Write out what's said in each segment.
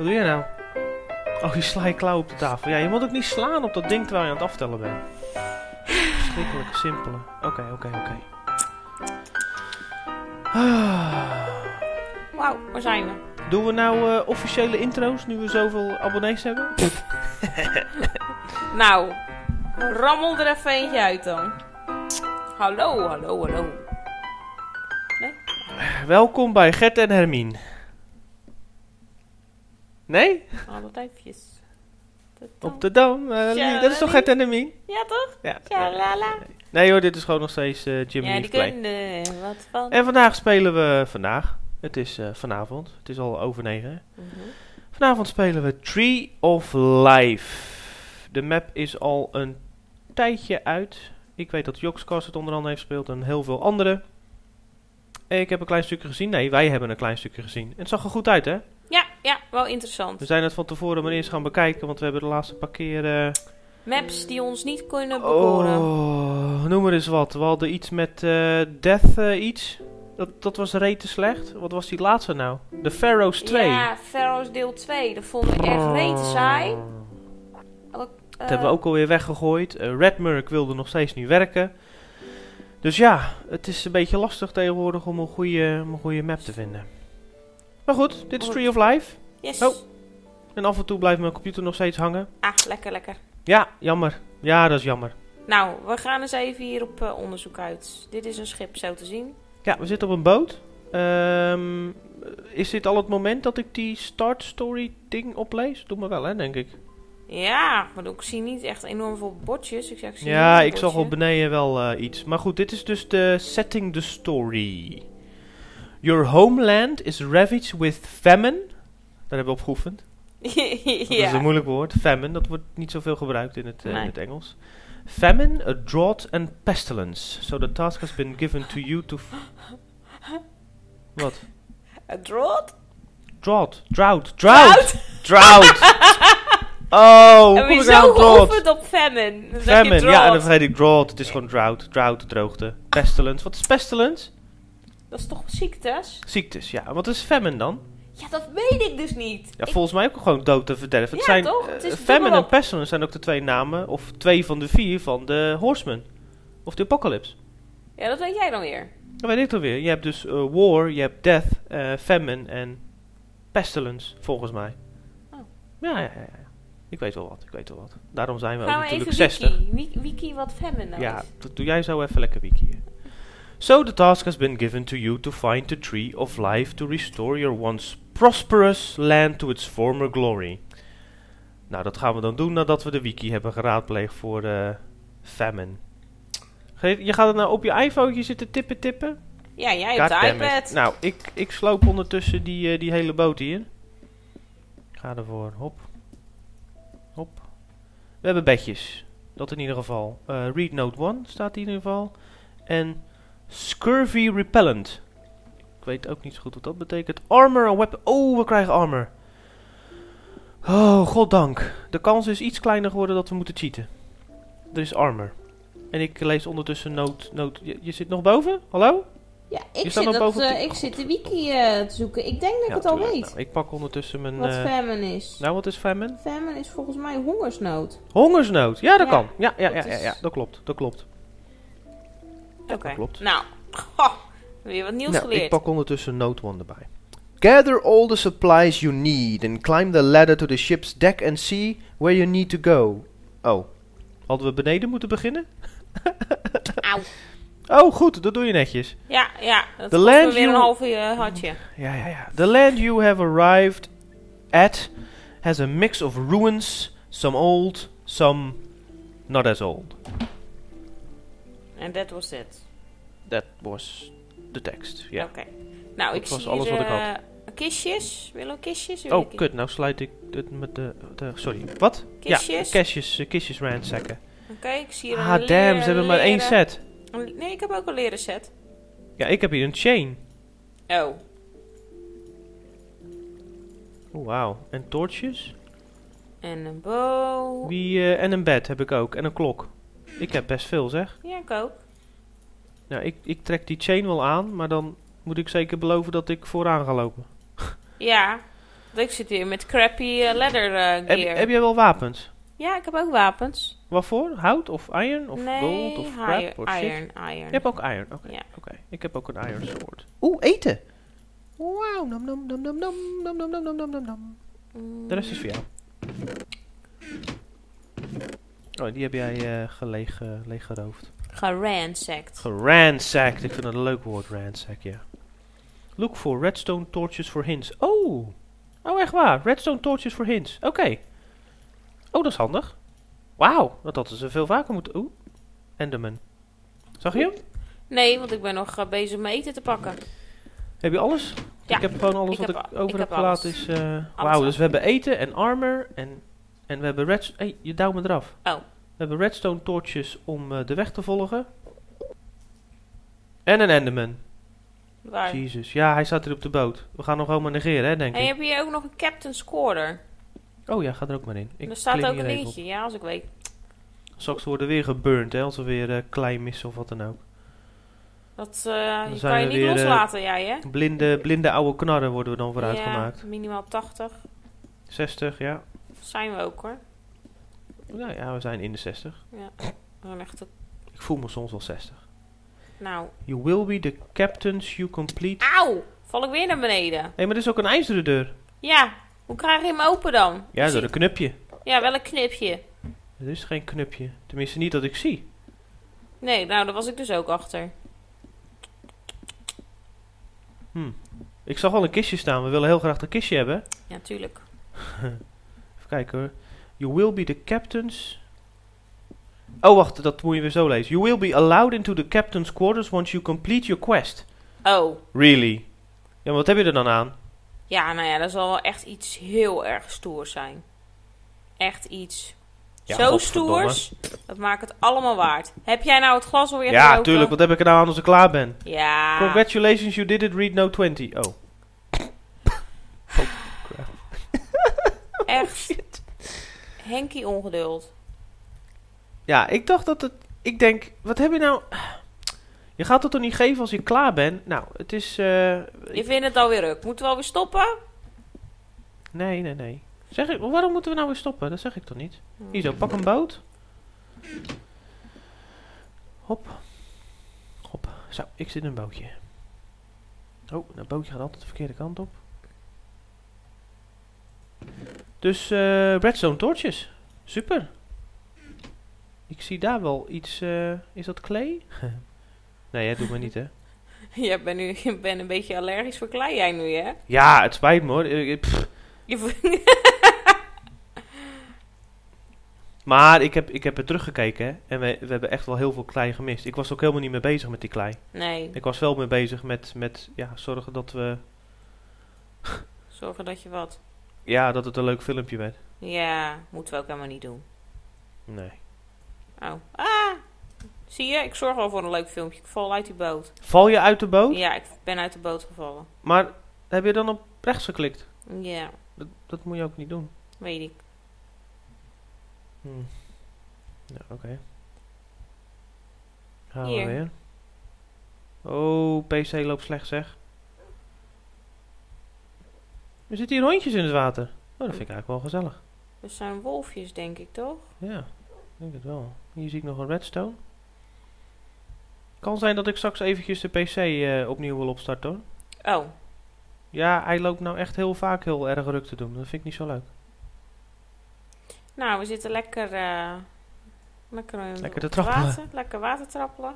Wat doe jij nou? Oh, je sla je klauw op de tafel. Ja, je moet ook niet slaan op dat ding terwijl je aan het aftellen bent. Verschrikkelijk simpele. Oké. Wauw, waar zijn we? Doen we nou officiële intro's, nu we zoveel abonnees hebben? Nou, rammel er even eentje uit dan. Hallo. Nee? Welkom bij Gert en Hermien. Nee? Alle duifjes. Op de Dam. Dat is toch Gert en Hermien? Ja, toch? Ja. Tjalala. Nee hoor, dit is gewoon nog steeds Jimmy Leaf Play. Wat van. En vandaag spelen we... Het is vanavond. Het is al over 9. Vanavond spelen we Tree of Life. De map is al een tijdje uit. Ik weet dat Jokskaas het onder andere heeft gespeeld en heel veel anderen. Ik heb een klein stukje gezien. Nee, wij hebben een klein stukje gezien. En het zag er goed uit, hè? Ja, wel interessant. We zijn het van tevoren maar eerst gaan bekijken, want we hebben de laatste paar keer... maps die ons niet kunnen behoren. Oh, noem maar eens wat. We hadden iets met Death iets. Dat was rete slecht. Wat was die laatste nou? De Pharaoh's 2. Ja, Pharaoh's deel 2. Dat vond ik echt rete saai. Dat hebben we ook alweer weggegooid. Redmurk wilde nog steeds niet werken. Dus ja, het is een beetje lastig tegenwoordig om een goede map te vinden. Maar goed, dit is Tree of Life. Yes. Oh. En af en toe blijft mijn computer nog steeds hangen. Ah, lekker. Ja, jammer. Ja, dat is jammer. Nou, we gaan eens even hier op onderzoek uit. Dit is een schip, zo te zien. Ja, we zitten op een boot. Is dit al het moment dat ik die start story ding oplees? Doe maar wel, hè, denk ik. Ja, maar ik zie niet echt enorm veel bordjes. Ik zag al beneden wel iets. Maar goed, dit is dus de setting, de story. Your homeland is ravaged with famine. Daar hebben we op geoefend. Dat is een moeilijk woord. Famine, dat wordt niet zoveel gebruikt in het Engels. Famine, a drought and pestilence. So the task has been given to you to... Wat? A drought? Drought! Oh, en we zo geoefend op famine. Dan famine, ja, en dan vergeet ik drought. Het is gewoon drought. Drought, droogte. Pestilence. Wat is pestilence? Dat is toch ziektes? Ziektes, ja. Wat is famine dan? Ja, dat weet ik dus niet. Ja, volgens mij ook gewoon dood en verderf. Het zijn, toch? Het is famine en pestilence zijn ook de twee namen, of twee van de vier van de Horsemen. Of de Apocalypse. Ja, dat weet jij dan weer. Dat weet ik dan weer. Je hebt dus war, je hebt death, famine en pestilence, volgens mij. Oh. Ja. Ik weet wel wat. Daarom zijn we ook natuurlijk 60. Wiki wat famine nou is. Ja, dat doe jij zo even lekker wikiën. So the task has been given to you to find the tree of life to restore your once prosperous land to its former glory. Nou, dat gaan we dan doen nadat we de wiki hebben geraadpleegd voor famine. Je gaat het nou op je iPhone zitten tippen? Ja, jij op de iPad. Nou, ik sloop ondertussen die hele boot hier. Ga ervoor, hop. We hebben bedjes. Dat in ieder geval. Read Note 1 staat in ieder geval. En Scurvy Repellent. Ik weet ook niet zo goed wat dat betekent. Armor en weapon. Oh, we krijgen armor. Oh, goddank. De kans is iets kleiner geworden dat we moeten cheaten. Er is armor. En ik lees ondertussen note. Je zit nog boven? Hallo? Ja, ik zit de wiki te zoeken. Ik denk dat ik het al weet. Nou, ik pak ondertussen mijn... Wat famine is. Nou, wat is famine? Famine is volgens mij hongersnood. Hongersnood? Ja, dat kan. Ja, dat klopt. Oké. Nou, weer wat nieuws geleerd. Ik pak ondertussen Note 1 erbij. Gather all the supplies you need and climb the ladder to the ship's deck and see where you need to go. Oh, hadden we beneden moeten beginnen? Auw. Oh, goed, dat doe je netjes. Ja, dat is weer een halve hartje. Ja. The land you have arrived at has a mix of ruins, some old, some not as old. And that was it. That was de tekst, ja. Oké. Nou, ik zie alles wat ik had. Kistjes, kistjes? Oh, kut, nou sluit ik het met de sorry, wat? Kistjes? Ja, kistjes randzakken. Oké, ik zie er een damn, ze hebben maar één set. Nee, ik heb ook een leren set. Ja, ik heb hier een chain. Oh. Wauw. En torches. En een bow. En een bed heb ik ook. En een klok. Ik heb best veel, zeg. Ja, ik ook. Nou, ik trek die chain wel aan, maar dan moet ik zeker beloven dat ik vooraan ga lopen. Ja. Ik zit hier met crappy leather gear. Heb jij wel wapens? Ja, ik heb ook wapens. Wat voor? Hout of iron of gold of crap of shit? Iron. Je hebt ook iron? Oké. Okay. Ja. Okay. Ik heb ook een iron sword. Oeh, eten! Wauw, nom nom nom nom nom nom nom nom nom nom nom. De rest is voor jou. Oh, die heb jij leeggeroofd. Geransacked. Geransacked. Ik vind dat een leuk woord, ransack, ja. Look for redstone torches for hints. Oh! Oh, echt waar. Redstone torches for hints. Oké. Okay. Oh, dat is handig. Wauw, dat hadden ze veel vaker moeten... Oeh, Enderman. Zag je hem? Nee, want ik ben nog bezig mijn eten te pakken. Heb je alles? Ja. Ik heb gewoon alles wat ik over heb gelaten. Wauw, dus we hebben eten en armor en we hebben redstone... Hé, je duwt me eraf. Oh. We hebben redstone torches om de weg te volgen. En een Enderman. Waar? Jezus, ja, hij staat hier op de boot. We gaan nog helemaal negeren, hè, denk ik. En heb je ook nog een Captain Scorer? Oh ja, ga er ook maar in. Er staat ook een dingetje, ja, als ik weet. Straks worden weer geburnt, hè, als we weer klei missen of wat dan ook. Dat dan kan je niet loslaten, jij, hè? Blinde oude knarren worden we dan vooruit gemaakt. Ja, minimaal 80. 60, ja. Zijn we ook, hoor. Nou ja, we zijn in de 60. Ja, dan echt. Ik voel me soms wel 60. Nou. You will be the captains you complete... Auw! Val ik weer naar beneden. Hé, maar er is ook een ijzeren deur. Ja. Hoe krijg je hem open dan? Ja, door een knupje. Ja, wel een knipje. Er is geen knupje. Tenminste, niet dat ik zie. Nee, nou, daar was ik dus ook achter. Ik zag al een kistje staan. We willen heel graag dat kistje hebben. Ja, tuurlijk. Even kijken hoor. You will be the captains... Oh, wacht. Dat moet je weer zo lezen. You will be allowed into the captain's quarters once you complete your quest. Oh. Really? Ja, maar wat heb je er dan aan? Ja, nou ja, dat zal wel echt iets heel erg stoers zijn. Echt iets zo stoers. Dat maakt het allemaal waard. Heb jij nou het glas alweer gelopen? Ja, tuurlijk. Wat heb ik er nou aan als ik klaar ben? Ja. Congratulations, you did it. Read note 20. Oh. Oh, crap. Echt. Henkie ongeduld. Ja, ik dacht dat het... Ik denk, wat heb je nou... Je gaat het toch niet geven als je klaar bent? Nou, het is... je vindt het alweer ruk. Moeten we alweer stoppen? Nee, nee, nee. Zeg ik, waarom moeten we nou weer stoppen? Dat zeg ik toch niet? Hier zo, pak een boot. Hop. Hop. Zo, ik zit in een bootje. Oh, dat bootje gaat altijd de verkeerde kant op. Dus, redstone torches. Super. Ik zie daar wel iets... is dat klei? Nee, dat doet me niet, hè? Jij bent een beetje allergisch voor klei, jij nu, hè? Ja, het spijt me, hoor. Maar ik heb er teruggekeken, hè? En we hebben echt wel heel veel klei gemist. Ik was ook helemaal niet mee bezig met die klei. Nee. Ik was wel mee bezig met zorgen dat we... Zorgen dat je wat? Ja, dat het een leuk filmpje werd. Ja, moeten we ook helemaal niet doen. Nee. Oh. Ah! Zie je, ik zorg wel voor een leuk filmpje. Ik val uit die boot. Val je uit de boot? Ja, ik ben uit de boot gevallen. Maar heb je dan op rechts geklikt? Ja. Dat moet je ook niet doen. Weet ik. Ja, oké. Gaan we weer. Oh, PC loopt slecht, zeg. Er zitten hier hondjes in het water. Oh, dat vind ik eigenlijk wel gezellig. Dat zijn wolfjes, denk ik, toch? Ja, ik denk het wel. Hier zie ik nog een redstone. Kan zijn dat ik straks eventjes de PC opnieuw wil opstarten, hoor. Oh. Ja, hij loopt nou echt heel vaak heel erg ruk te doen. Dat vind ik niet zo leuk. Nou, we zitten lekker... lekker te trappelen. Lekker water trappelen.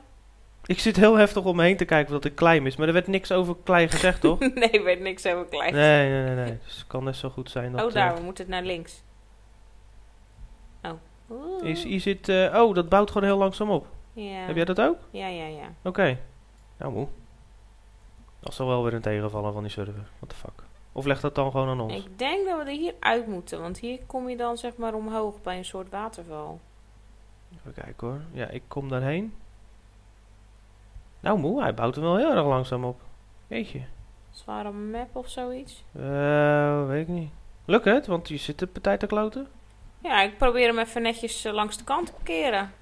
Ik zit heel heftig om me heen te kijken dat ik klei mis. Maar er werd niks over klei gezegd, toch? Nee, er werd niks over klei gezegd. Nee. Dus het kan net zo goed zijn dat... Oh, daar. We moeten naar links. Oh. Oh, dat bouwt gewoon heel langzaam op. Ja. Heb jij dat ook? Ja. Oké. Nou, moe. Dat zal wel weer een tegenvallen van die server. What the fuck. Of leg dat dan gewoon aan ons? Ik denk dat we er hier uit moeten. Want hier kom je dan zeg maar omhoog bij een soort waterval. Even kijken, hoor. Ja, ik kom daarheen. Nou, moe. Hij bouwt hem wel heel erg langzaam op. Jeetje. Zware map of zoiets? Weet ik niet. Lukt het? Want je zit de partij te kloten. Ja, ik probeer hem even netjes langs de kant te parkeren.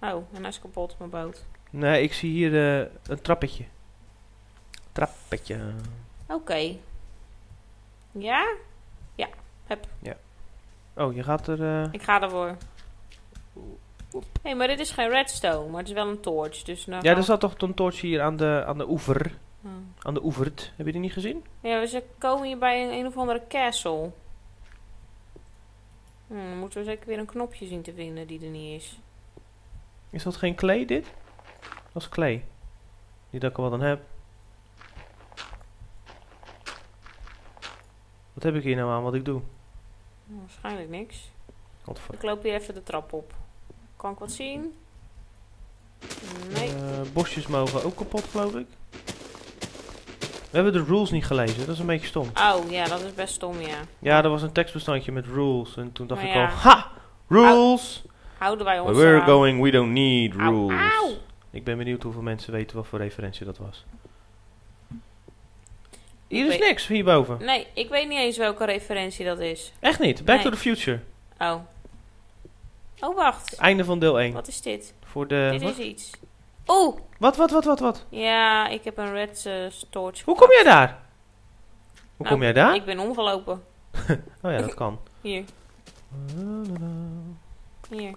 Oh, en hij is kapot, mijn boot. Nee, ik zie hier een trappetje. Oké. Ja? Ja, heb. Ja. Oh, je gaat er... Ik ga ervoor. Hé, hey, maar dit is geen redstone, maar het is wel een torch. Dus nou ja, er zat toch een torch hier aan de oever. Hmm. Aan de oevert. Heb je die niet gezien? Ja, we komen hier bij een of andere castle. Dan moeten we zeker weer een knopje zien te vinden die er niet is. Is dat geen clay, dit? Dat is clay. Niet dat ik er wat aan heb. Wat heb ik hier nou aan wat ik doe? Nou, waarschijnlijk niks. Godver. Ik loop hier even de trap op. Kan ik wat zien? Nee. Bosjes mogen ook kapot, geloof ik. We hebben de rules niet gelezen, dat is een beetje stom. Oh ja, dat is best stom, ja. Ja, er was een tekstbestandje met rules en toen dacht ik al, ha! Rules! Houden wij ons We're going, we don't need rules. Au, au. Ik ben benieuwd hoeveel mensen weten wat voor referentie dat was. Hier is niks, hierboven. Nee, ik weet niet eens welke referentie dat is. Echt niet? Back to the Future. Oh. Oh, wacht. Einde van deel 1. Wat is dit? Voor de... Dit is iets. Oeh! Wat? Ja, ik heb een red torch. Hoe kom jij daar? Hoe kom jij daar? Ik ben omgelopen. Oh ja, dat kan. Hier. Hier.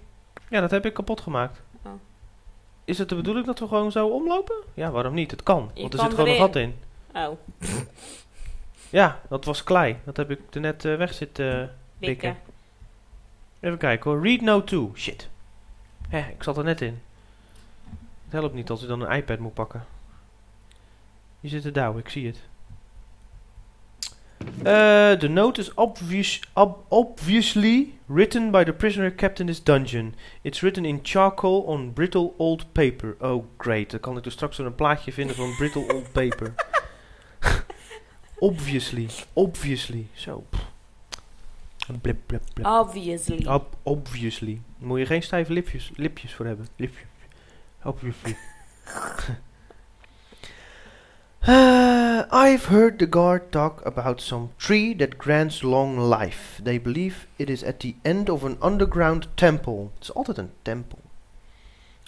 Ja, dat heb ik kapot gemaakt. Oh. Is het de bedoeling dat we gewoon zo omlopen? Ja, waarom niet? Het kan. Want er zit gewoon een gat in. Oh. Ja, dat was klei. Dat heb ik er net weg zitten pikken. Even kijken hoor. Read note 2. Shit. Ik zat er net in. Het helpt niet als ik dan een iPad moet pakken. Hier zit de douw, ik zie het. The note is obviously written by the prisoner kept in this dungeon. It's written in charcoal on brittle old paper. Oh great, dan kan ik dus straks weer een plaatje vinden van brittle old paper. Obviously. Zo. Blip, blip, blip. Obviously. Daar moet je geen stijve lipjes voor hebben. Obviously. I've heard the guard talk about some tree that grants long life. They believe it is at the end of an underground temple. It's altijd een tempel.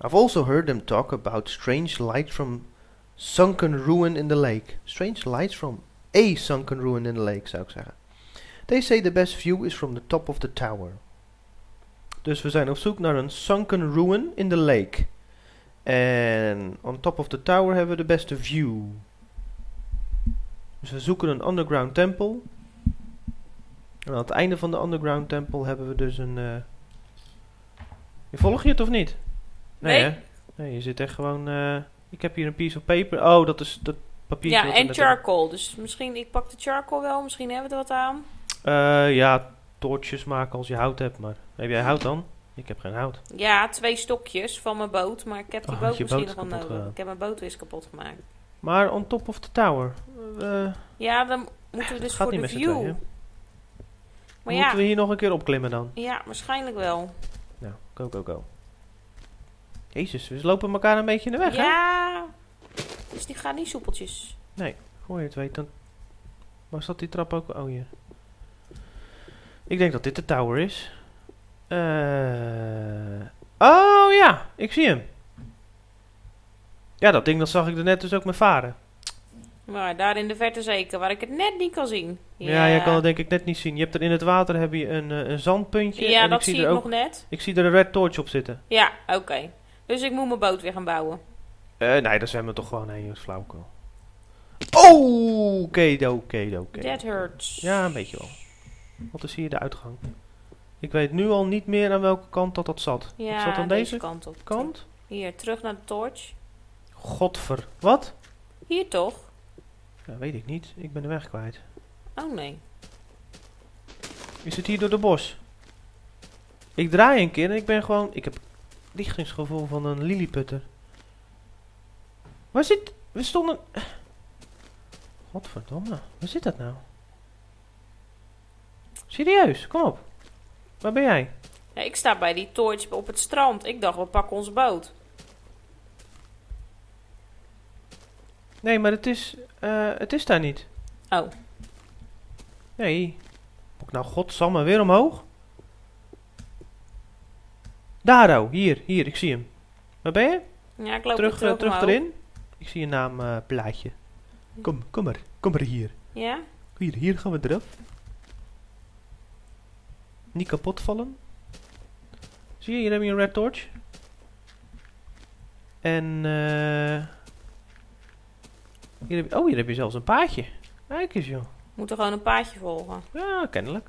I've also heard them talk about strange lights from sunken ruin in the lake. Strange lights from a sunken ruin in the lake, zou ik zeggen. They say the best view is from the top of the tower. Dus we zijn op zoek naar een sunken ruin in the lake. En on top of the tower hebben we de beste view. Dus we zoeken een underground tempel. En aan het einde van de underground tempel hebben we dus een... Je volgt je het of niet? Nee. Hè? Nee, je zit echt gewoon... Ik heb hier een piece of paper. Oh, dat is dat papier. Ja, en charcoal. Dus misschien, ik pak de charcoal wel. Misschien hebben we er wat aan. Ja, toortjes maken als je hout hebt. Maar heb jij hout dan? Ik heb geen hout. Ja, 2 stokjes van mijn boot. Maar ik heb die boot misschien nog wel nodig. Ik heb mijn boot weer eens kapot gemaakt. Maar on top of the tower. Ja, dan moeten we dus voor de view. Maar ja. Moeten we hier nog een keer opklimmen dan? Ja, waarschijnlijk wel. Nou, go. Jezus, we lopen elkaar een beetje in de weg, hè? Ja. Dus die gaan niet soepeltjes. Nee, voor je het weet dan... Maar zat die trap ook... Oh, hier. Ik denk dat dit de tower is. Oh ja, ik zie hem. Ja, dat ding dat zag ik er net dus ook met varen. Maar daar in de verte zeker, waar ik het net niet kan zien. Ja, jij kan het denk ik net niet zien. Je hebt er in het water heb je een zandpuntje. Ja, en dat zie ik nog net. Ik zie er een red torch op zitten. Ja, oké. Dus ik moet mijn boot weer gaan bouwen. Nee, daar zwemmen we toch gewoon heen, flauwekul. Oh, oké. That hurts. Ja, een beetje wel. Wat is hier de uitgang? Ik weet nu al niet meer aan welke kant dat zat. Ja, dat zat aan deze kant op. Kant? Hier, terug naar de torch. Godver. Wat? Hier toch? Ja, weet ik niet. Ik ben de weg kwijt. Oh nee. Is het hier door de bos? Ik draai een keer en ik ben gewoon... Ik heb lichtingsgevoel van een lilliputter. Waar zit... We stonden... Godverdomme. Waar zit dat nou? Serieus, kom op. Waar ben jij? Ja, ik sta bij die torch op het strand. Ik dacht, we pakken onze boot. Nee, maar het is daar niet. Oh. Nee. Moet ik nou godsamme weer omhoog? Daar, oh. Hier, ik zie hem. Waar ben je? Ja, ik loop terug erin. Ik zie je naam plaatje. Kom maar hier. Ja? Hier gaan we eraf. Niet kapot vallen. Zie je, hier heb je een red torch. En hier heb je zelfs een paadje. Kijk eens joh. Moet er gewoon een paadje volgen. Ja, kennelijk.